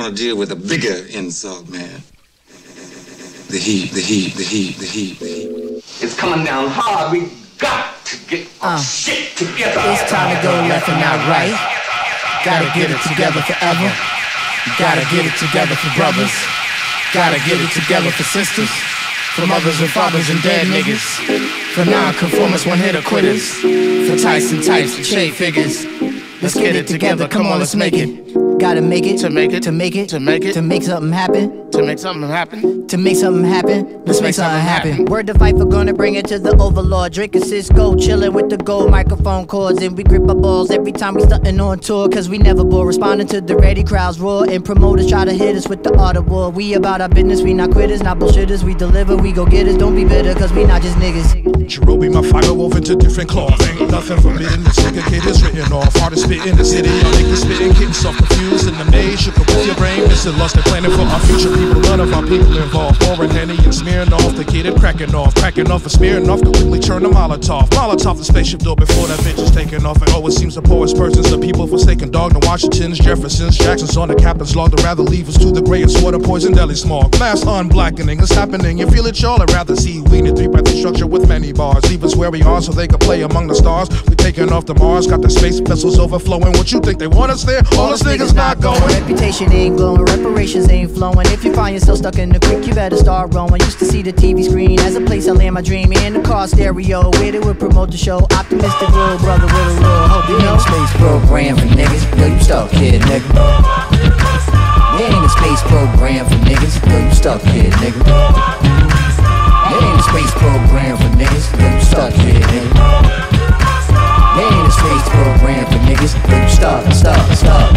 want to deal with a bigger insult, man. The heat, the heat, the heat, the heat, the heat. It's coming down hard. We got to get our shit together. It's time to go left and not right. Gotta get it together forever. Gotta get it together for brothers. Gotta get it together for sisters. For mothers and fathers and dead niggas. For non-conformists, one-hitter quitters. For Tyson types and Che figures. Let's get it together, come on, let's make it. Gotta make it, to make it, to make it, to make it, to make something happen, to make something happen, to make something happen, let's make something happen. Word to fight, we're gonna bring it to the overlord. Drinking Cisco, chilling with the gold microphone cords. And we grip our balls every time we stuntin' on tour. Cause we never bore, responding to the ready crowds roar. And promoters try to hit us with the art of war. We about our business, we not quitters, not bullshitters. We deliver, we go getters, don't be bitter, cause we not just niggas. Jerome be my fire woven into different cloth. Ain't nothing forbidden, the segregate is written off. Hardest spit in the city, I'll make you spittin', getting soft confused. In the maze, you can pull your brain, missing lost and planning for our future people. None of our people involved. Pouring Henny and smearing off, they get it cracking off and smearing off. Can quickly turn to Molotov. Molotov the spaceship door before that bitch is taking off. And oh, it seems the poorest persons, the people forsaken dog. The Washingtons, Jeffersons, Jacksons on the captain's log. They'd rather leave us to the gray and swore to poison deli smog. Glass unblackening, it's happening. You feel it, y'all. I'd rather see we in a 3x3 structure with many bars. Leave us where we are so they can play among the stars. We're taking off to Mars, got the space vessels overflowing. What you think they want us there? All us niggas. Not going. Reputation ain't glowing, reparations ain't flowing. If you find yourself stuck in the creek, you better start rowing. Used to see the TV screen as a place I land my dream in the car stereo, where they would promote the show. Optimistic little brother with a little hope, you know. Space program for niggas, yo, you stuck here, nigga. There ain't a space program for niggas, yo, you stuck here, nigga. There ain't a space program for niggas, yo, you stuck here, nigga. There ain't a space program for niggas, yo, you stuck, stuck, stuck.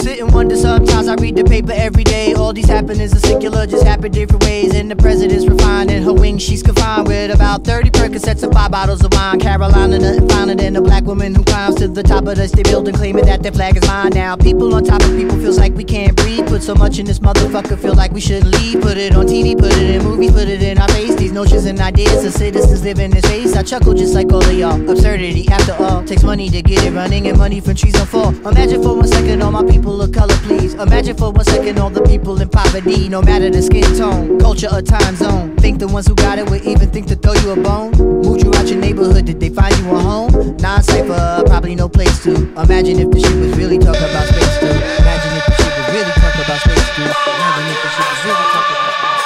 Sit and wonder sometimes. I read the paper every day. All these happenings are secular, just happen different ways. And the president's refined in her wings, she's confined with about 30 Percocets and 5 bottles of wine. Carolina, nothing finer than a black woman who climbs to the top of the state building, claiming that their flag is mine. Now people on top of people feels like we can't breathe. Put so much in this motherfucker, feel like we shouldn't leave. Put it on TV, put it in movies, put it in our face. These notions and ideas of citizens live in this space. I chuckle just like all of y'all. Absurdity, after all, takes money to get it running, and money from trees don't fall. Imagine for one second all my people of color, please. Imagine for one second all the people in poverty. No matter the skin tone, culture or time zone. Think the ones who got it would even think to throw you a bone. Moved you out your neighborhood, did they find you a home? Non-cypher, probably no place to. Imagine if the shit was really talk about space, dude. Imagine if the shit was really talk about space, dude. Imagine if the shit was really talk about space.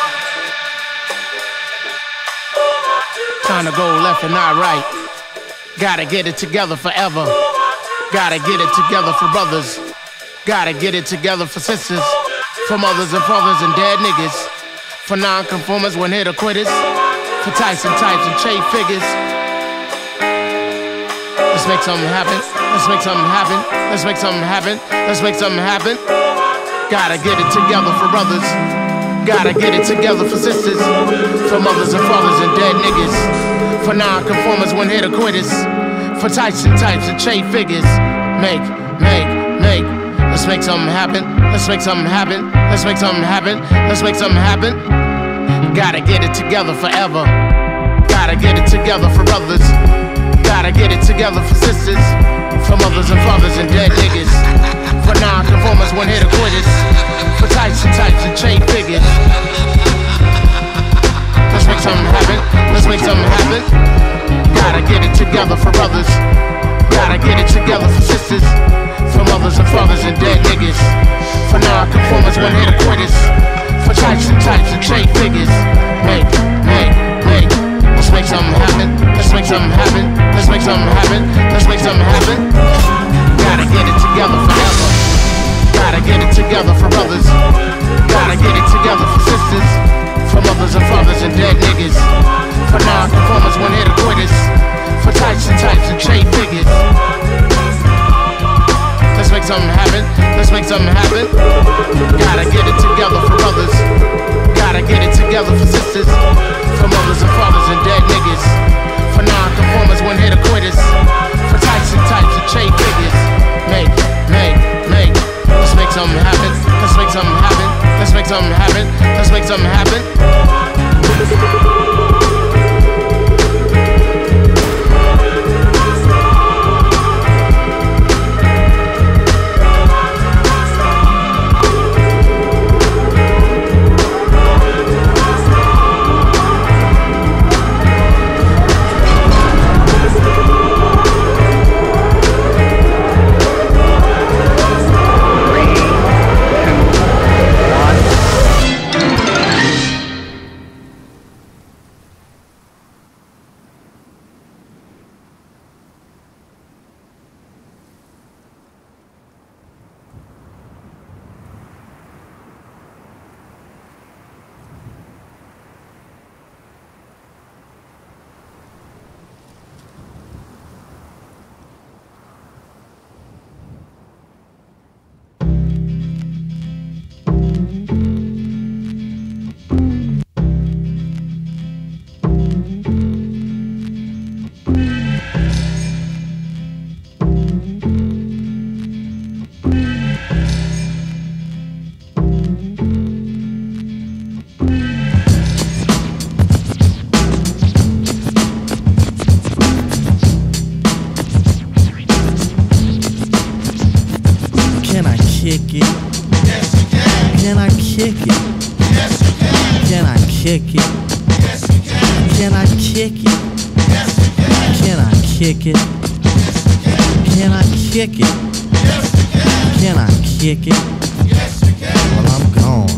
Time to go left and not right. Gotta get it together forever. Gotta get it together for brothers. Gotta get it together for sisters, for mothers and fathers and dead niggas, for non-conformers, one-hitter quitters, for Tyson types and Che figures. Let's make something happen. Let's make something happen. Let's make something happen. Let's make something happen. Gotta get it together for brothers. Gotta get it together for sisters, for mothers and fathers and dead niggas, for non-conformers, one-hitter quitters, for Tyson types and Che figures. Make, make, make. Let's make something happen. Let's make something happen. Let's make something happen. Let's make something happen. Gotta get it together forever. Gotta get it together for brothers. Gotta get it together for sisters, for mothers and fathers and dead niggas, for non-conformers, one-hitter quitters, for types and chain figures. Let's make something happen. Let's make something happen. Gotta get it together for brothers. Gotta get it together for sisters, for mothers and fathers and dead niggas, for non-conformers, one-hitter quitters, for types and chain figures. Make, make, make. Let's make something happen. Let's make something happen. Let's make something happen. Let's make something happen. Gotta get it together forever. Gotta get it together for brothers. Gotta get it together for sisters, for mothers and fathers and dead niggas, for non-conformers, one-hitter quitters, for types and chain figures. Let's make something happen. Let's make something happen. Gotta get it together for brothers. Gotta get it together. kick it? Yes, you can. Can I kick it? Yes, you can. Can I kick it? Yes, you can. Can I kick it? Yes, you can. Can I kick it? Yes, you can. Well, I'm gone.